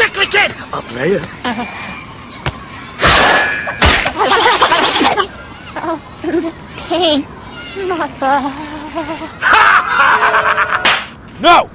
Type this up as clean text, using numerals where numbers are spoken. exactly, kid? I'll play it. Pain, mother. No!